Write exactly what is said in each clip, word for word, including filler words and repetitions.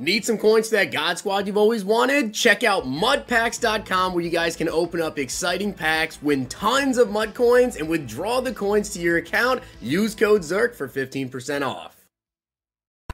Need some coins to that God Squad you've always wanted? Check out mud packs dot com where you guys can open up exciting packs, win tons of mud coins, and withdraw the coins to your account. Use code ZERK for fifteen percent off.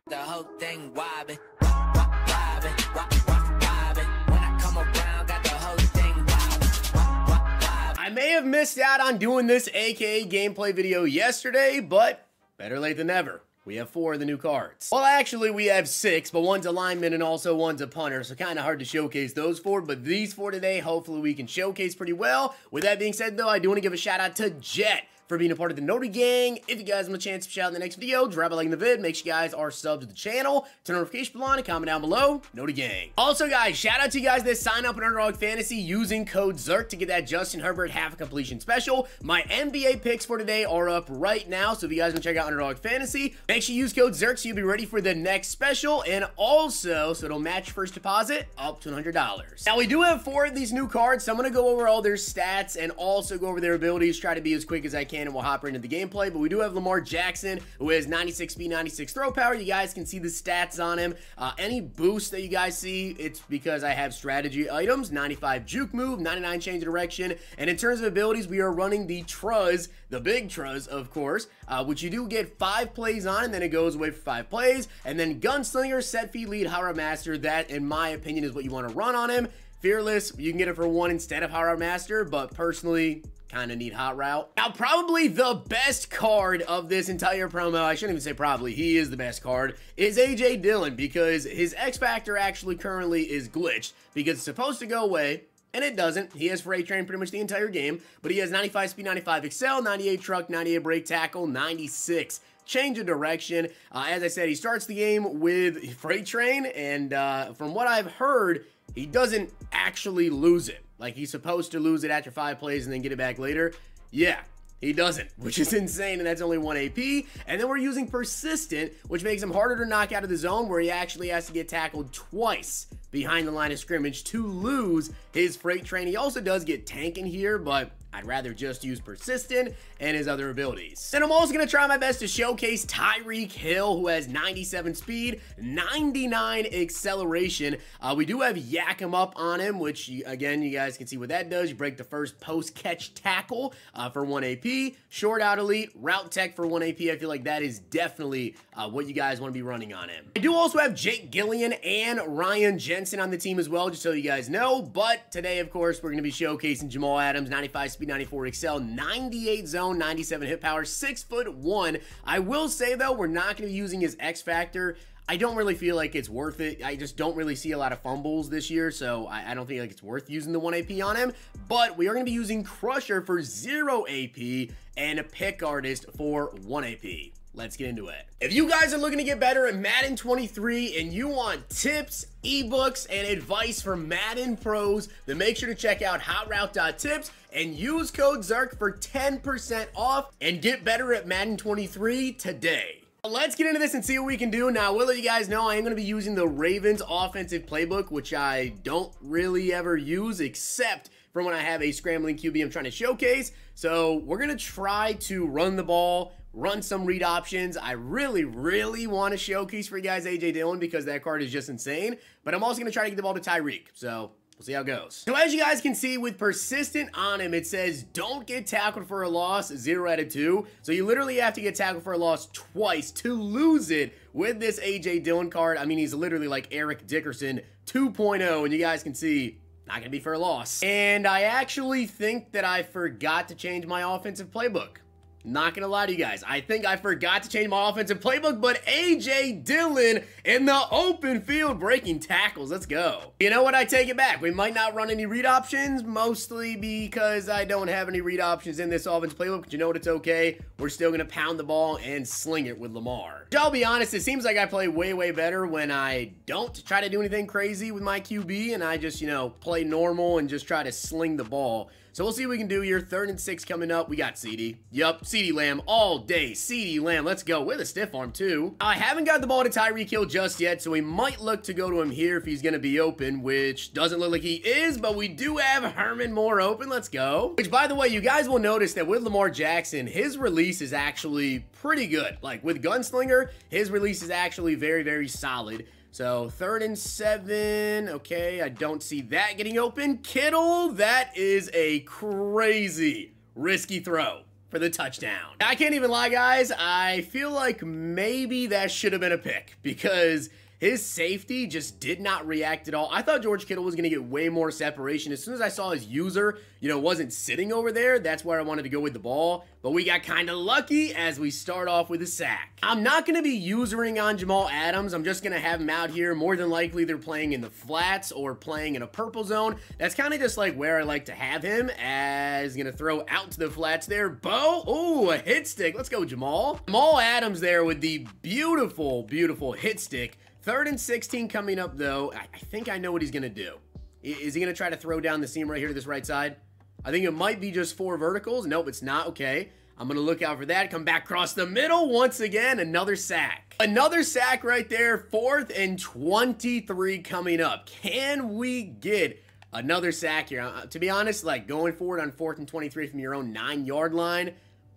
The whole thing wobbin', wobbin', wobbin', when I come around, got the whole thing wobbin'. I may have missed out on doing this A K A gameplay video yesterday, but better late than never. We have four of the new cards. Well, actually, we have six, but one's a lineman and also one's a punter, so kind of hard to showcase those four, but these four today, hopefully we can showcase pretty well. With that being said, though, I do want to give a shout-out to Jet for being a part of the Notary Gang. If you guys want a chance to shout out in the next video, drop a like in the vid, make sure you guys are subbed to the channel, turn the notification bell on, and comment down below, Notary Gang. Also, guys, shout out to you guys that sign up on Underdog Fantasy using code ZERK to get that Justin Herbert half completion special. My N B A picks for today are up right now, so if you guys want to check out Underdog Fantasy, make sure you use code ZERK so you'll be ready for the next special, and also, so it'll match first deposit up to one hundred dollars. Now, we do have four of these new cards, so I'm going to go over all their stats and also go over their abilities, try to be as quick as I can, and we'll hop right into the gameplay. But we do have Lamar Jackson, who has ninety-six speed, ninety-six throw power. You guys can see the stats on him. Uh, any boost that you guys see, it's because I have strategy items. ninety-five juke move, ninety-nine change of direction. And in terms of abilities, we are running the Truz, the big Truz, of course, uh, which you do get five plays on, and then it goes away for five plays. And then Gunslinger, Set Feet Lead, Hara Master. That, in my opinion, is what you want to run on him. Fearless, you can get it for one instead of Hara Master, but personally, kind of need Hot Route. Now, probably the best card of this entire promo, I shouldn't even say probably, he is the best card, is A J Dillon, because his X Factor actually currently is glitched, because it's supposed to go away, and it doesn't. He has Freight Train pretty much the entire game, but he has ninety-five speed, ninety-five excel, ninety-eight truck, ninety-eight brake tackle, ninety-six change of direction. Uh, as I said, he starts the game with Freight Train, and uh, from what I've heard, he doesn't actually lose it. Like, he's supposed to lose it after five plays and then get it back later. Yeah, he doesn't, which is insane, and that's only one A P. And then we're using Persistent, which makes him harder to knock out of the zone, where he actually has to get tackled twice behind the line of scrimmage to lose his Freight Train. He also does get Tank in here, but I'd rather just use Persistent and his other abilities. And I'm also going to try my best to showcase Tyreek Hill, who has ninety-seven speed, ninety-nine acceleration. Uh, we do have Yak 'em Up on him, which, you, again, you guys can see what that does. You break the first post-catch tackle uh, for one A P, short out elite, route tech for one A P. I feel like that is definitely uh, what you guys want to be running on him. I do also have Jake Gillian and Ryan Jensen on the team as well, just so you guys know. But today, of course, we're going to be showcasing Jamal Adams, ninety-five speed, ninety-four excel, ninety-eight zone, ninety-seven hit power, six foot one. I will say, though, we're not going to be using his X Factor. I don't really feel like it's worth it. I just don't really see a lot of fumbles this year, so I, I don't think like it's worth using the one A P on him. But we are going to be using Crusher for zero A P and a Pick Artist for one A P. Let's get into it. If you guys are looking to get better at Madden twenty-three and you want tips, ebooks, and advice for Madden pros, then make sure to check out hot route dot tips and use code ZERK for ten percent off and get better at Madden twenty-three today. Let's get into this and see what we can do. Now, I will let you guys know I am going to be using the Ravens Offensive Playbook, which I don't really ever use except from when I have a scrambling Q B I'm trying to showcase. So we're going to try to run the ball, run some read options. I really, really want to showcase for you guys A J Dillon because that card is just insane. But I'm also going to try to get the ball to Tyreek. So we'll see how it goes. So as you guys can see, with Persistent on him, it says don't get tackled for a loss, zero out of two. So you literally have to get tackled for a loss twice to lose it with this A J Dillon card. I mean, he's literally like Eric Dickerson two point oh, and you guys can see not going to be for a loss. And I actually think that I forgot to change my offensive playbook. Not going to lie to you guys. I think I forgot to change my offensive playbook, but A J Dillon in the open field breaking tackles. Let's go. You know what? I take it back. We might not run any read options, mostly because I don't have any read options in this offensive playbook, but you know what? It's okay. We're still going to pound the ball and sling it with Lamar. I'll be honest, it seems like I play way, way better when I don't try to do anything crazy with my Q B and I just, you know, play normal and just try to sling the ball. So we'll see what we can do here. Third and six coming up. We got CeeDee. Yup, CeeDee Lamb all day. CeeDee Lamb, let's go. With a stiff arm, too. I haven't got the ball to Tyreek Hill just yet, so we might look to go to him here if he's going to be open, which doesn't look like he is, but we do have Herman Moore open. Let's go. Which, by the way, you guys will notice that with Lamar Jackson, his release is actually pretty good. Like, with Gunslinger, his release is actually very, very solid. So third and seven. Okay, I don't see that getting open. Kittle, that is a crazy risky throw for the touchdown. I can't even lie, guys. I feel like maybe that should have been a pick because his safety just did not react at all. I thought George Kittle was going to get way more separation. As soon as I saw his user, you know, wasn't sitting over there, that's where I wanted to go with the ball. But we got kind of lucky as we start off with a sack. I'm not going to be usering on Jamal Adams. I'm just going to have him out here. More than likely, they're playing in the flats or playing in a purple zone. That's kind of just like where I like to have him, as going to throw out to the flats there. Bo, oh, a hit stick. Let's go, Jamal. Jamal Adams there with the beautiful, beautiful hit stick. Third and sixteen coming up, though. I think I know what he's going to do. Is he going to try to throw down the seam right here to this right side? I think it might be just four verticals. Nope, it's not. Okay. I'm going to look out for that. Come back across the middle. Once again, another sack. Another sack right there. Fourth and twenty-three coming up. Can we get another sack here? Uh, to be honest, like going forward on fourth and twenty-three from your own nine-yard line,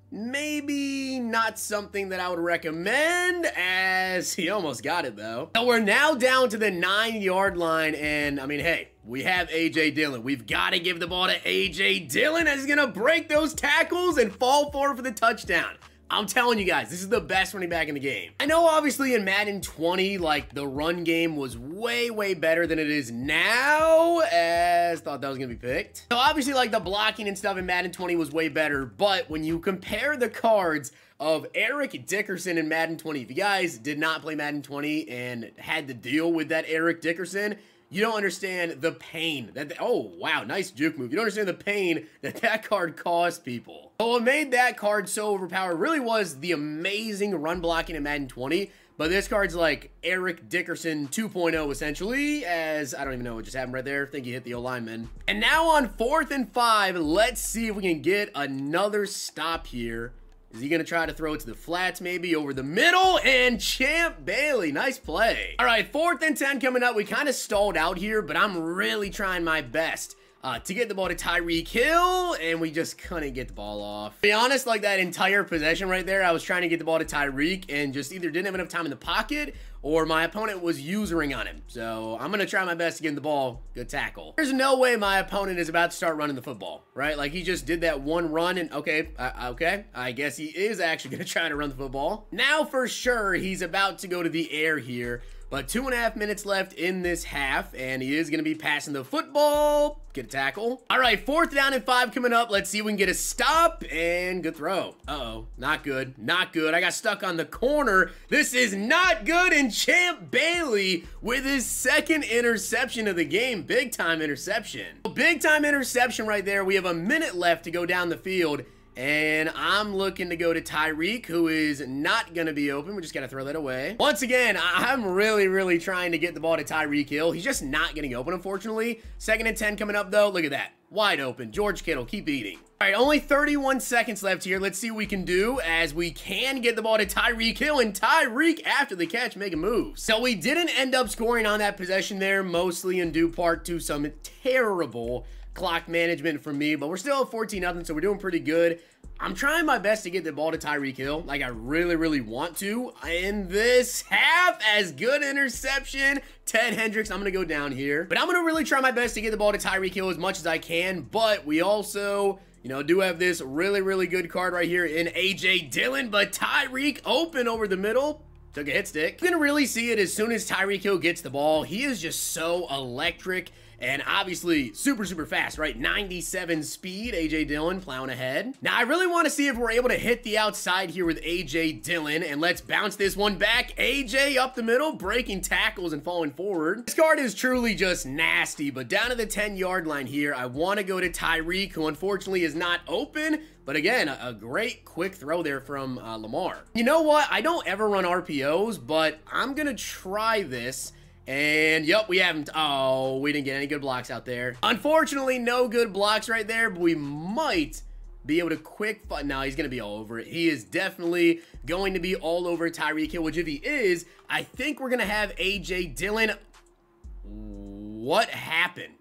maybe not something that I would recommend, as he almost got it, though. So we're now down to the nine-yard line, and, I mean, hey, we have A J Dillon. We've got to give the ball to A J Dillon, as he's going to break those tackles and fall forward for the touchdown. I'm telling you guys, this is the best running back in the game. I know, obviously, in Madden twenty, like, the run game was way, way better than it is now, as thought that was going to be picked. So, obviously, like, the blocking and stuff in Madden twenty was way better, but when you compare the cards of Eric Dickerson in Madden twenty, if you guys did not play Madden twenty and had to deal with that Eric Dickerson, you don't understand the pain that, they, oh, wow, nice juke move. You don't understand the pain that that card caused people. But what made that card so overpowered really was the amazing run blocking in Madden twenty, but this card's like Eric Dickerson two point oh, essentially, as I don't even know what just happened right there. I think he hit the O-lineman. And now on fourth and five, let's see if we can get another stop here. Is he going to try to throw it to the flats, maybe over the middle? And Champ Bailey, nice play. All right, fourth and ten coming up. We kind of stalled out here, but I'm really trying my best uh, to get the ball to Tyreek Hill, and we just couldn't get the ball off. To be honest, like that entire possession right there, I was trying to get the ball to Tyreek and just either didn't have enough time in the pocket or my opponent was usering on him. So I'm going to try my best to get the ball. Good tackle. There's no way my opponent is about to start running the football, right? Like he just did that one run and okay, uh, okay. I guess he is actually going to try to run the football. Now for sure, he's about to go to the air here, but two and a half minutes left in this half and he is going to be passing the football. Get a tackle. All right, fourth down and five coming up. Let's see if we can get a stop and good throw. Uh-oh, not good, not good. I got stuck on the corner. This is not good. And Champ Bailey with his second interception of the game. Big time interception. Big time interception right there. We have a minute left to go down the field. And I'm looking to go to Tyreek, who is not going to be open. We just got to throw that away. Once again, I'm really, really trying to get the ball to Tyreek Hill. He's just not getting open, unfortunately. Second and ten coming up, though. Look at that. Wide open. George Kittle, keep eating. All right, only thirty-one seconds left here. Let's see what we can do, as we can get the ball to Tyreek Hill, and Tyreek, after the catch, make a move. So we didn't end up scoring on that possession there, mostly in due part to some terrible clock management from me, but we're still at fourteen nothing, so we're doing pretty good. I'm trying my best to get the ball to Tyreek Hill, like I really, really want to. In this half, as good interception, Ted Hendricks, I'm going to go down here. But I'm going to really try my best to get the ball to Tyreek Hill as much as I can, but we also, you know, do have this really, really good card right here in A J Dillon, but Tyreek open over the middle. Took a hit stick. You can really see it as soon as Tyreek Hill gets the ball. He is just so electric and obviously super, super fast, right? ninety-seven speed, A J Dillon plowing ahead. Now, I really want to see if we're able to hit the outside here with A J Dillon, and let's bounce this one back. A J up the middle, breaking tackles and falling forward. This card is truly just nasty, but down to the ten-yard line here, I want to go to Tyreek, who unfortunately is not open, but again, a great quick throw there from uh, Lamar. You know what? I don't ever run R P Os, but I'm going to try this. And, yep, we haven't. Oh, we didn't get any good blocks out there. Unfortunately, no good blocks right there, but we might be able to quick. No, he's going to be all over it. He is definitely going to be all over Tyreek Hill, which if he is, I think we're going to have A J Dillon. What happened?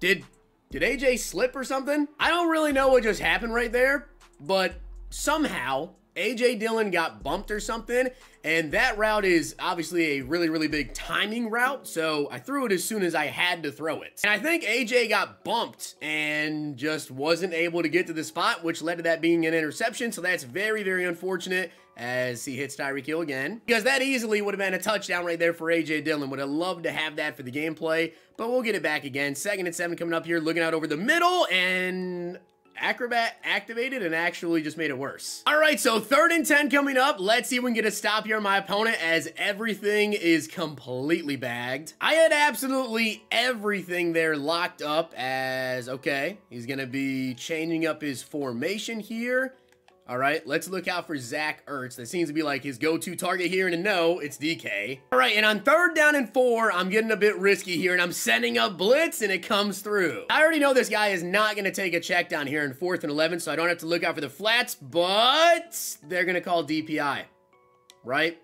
Did, did A J slip or something? I don't really know what just happened right there, but somehow A J Dillon got bumped or something, and that route is obviously a really, really big timing route, so I threw it as soon as I had to throw it. And I think A J got bumped and just wasn't able to get to the spot, which led to that being an interception, so that's very, very unfortunate as he hits Tyreek Hill again, because that easily would have been a touchdown right there for A J Dillon. Would have loved to have that for the gameplay, but we'll get it back again. Second and seven coming up here, looking out over the middle, and Acrobat activated and actually just made it worse. All right, so third and ten coming up. Let's see if we can get a stop here on my opponent as everything is completely bagged. I had absolutely everything there locked up as, okay, he's gonna be changing up his formation here. All right, let's look out for Zach Ertz. That seems to be like his go-to target here, and no, it's D K. All right, and on third down and four, I'm getting a bit risky here, and I'm sending up blitz, and it comes through. I already know this guy is not gonna take a check down here in fourth and eleven, so I don't have to look out for the flats, but they're gonna call D P I, right?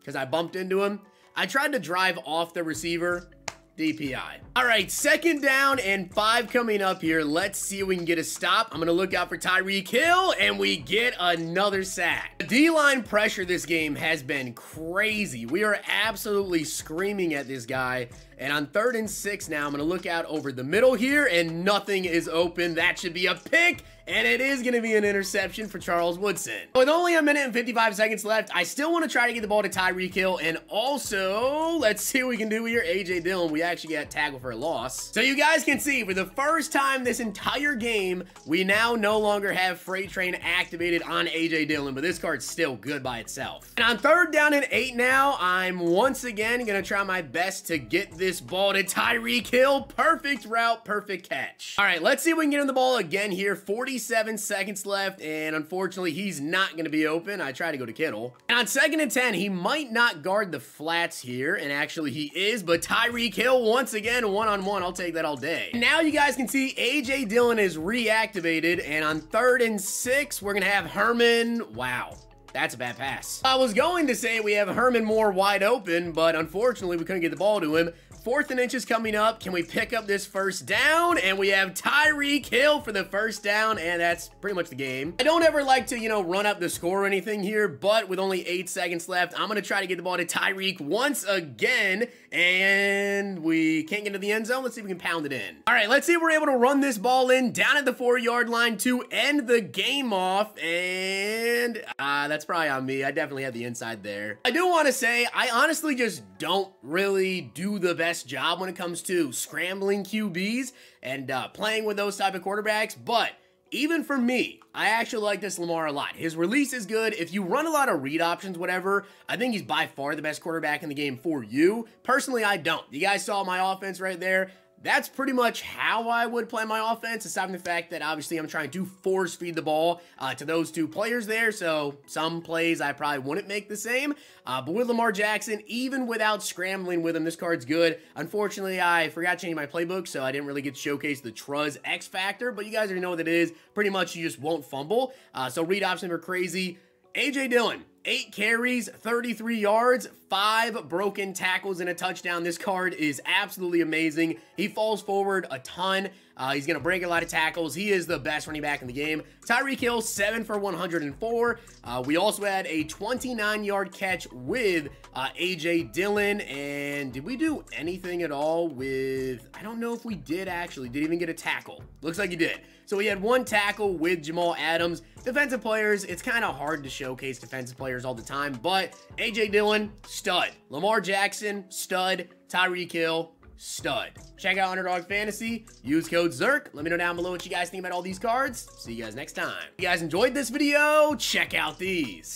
Because I bumped into him. I tried to drive off the receiver. D P I. All right, second down and five coming up here. Let's see if we can get a stop. I'm gonna look out for Tyreek Hill, and we get another sack. The D-line pressure this game has been crazy. We are absolutely screaming at this guy. And on third and six now, I'm gonna look out over the middle here, and nothing is open. That should be a pick, and it is gonna be an interception for Charles Woodson. With only a minute and fifty-five seconds left, I still wanna try to get the ball to Tyreek Hill, and also, let's see what we can do here. A J Dillon, we actually got tackled for a loss. So you guys can see, for the first time this entire game, we now no longer have Freight Train activated on A J Dillon, but this card's still good by itself. And on third down and eight now, I'm once again gonna try my best to get this This ball to Tyreek Hill. Perfect route, perfect catch. All right, let's see if we can get him the ball again here. forty-seven seconds left, and unfortunately, he's not going to be open. I tried to go to Kittle. And on second and ten, he might not guard the flats here, and actually he is, but Tyreek Hill, once again, one-on-one. I'll take that all day. And now you guys can see A J Dillon is reactivated, and on third and six, we're going to have Herman. Wow. That's a bad pass. I was going to say we have Herman Moore wide open, but unfortunately, we couldn't get the ball to him. Fourth and inches coming up. Can we pick up this first down? And we have Tyreek Hill for the first down, and that's pretty much the game. I don't ever like to, you know, run up the score or anything here, but with only eight seconds left, I'm going to try to get the ball to Tyreek once again, and we can't get into the end zone. Let's see if we can pound it in. All right, let's see if we're able to run this ball in down at the four-yard line to end the game off, and uh, that's probably on me. I definitely had the inside there. I do want to say I honestly just don't really do the best job when it comes to scrambling Q Bs and uh, playing with those type of quarterbacks, but even for me, I actually like this Lamar a lot. His release is good. If you run a lot of read options, whatever, I think he's by far the best quarterback in the game for you. Personally, I don't. You guys saw my offense right there. That's pretty much how I would play my offense, aside from the fact that obviously I'm trying to force feed the ball uh, to those two players there, so some plays I probably wouldn't make the same. Uh, but with Lamar Jackson, even without scrambling with him, this card's good. Unfortunately, I forgot to change my playbook, so I didn't really get to showcase the Truz X Factor, but you guys already know what it is. Pretty much you just won't fumble. Uh, so read options are crazy. A J Dillon, eight carries, thirty-three yards, five broken tackles, and a touchdown. This card is absolutely amazing. He falls forward a ton. Uh, he's going to break a lot of tackles. He is the best running back in the game. Tyreek Hill, seven for one hundred four. Uh, we also had a twenty-nine yard catch with uh, A J Dillon. And did we do anything at all with... I don't know if we did, actually. Did he even get a tackle? Looks like he did. So we had one tackle with Jamal Adams. Defensive players, it's kind of hard to showcase defensive players all the time. But A J Dillon, stud. Lamar Jackson, stud. Tyreek Hill, stud. Check out Underdog Fantasy. Use code ZERK. Let me know down below what you guys think about all these cards. See you guys next time. If you guys enjoyed this video, check out these.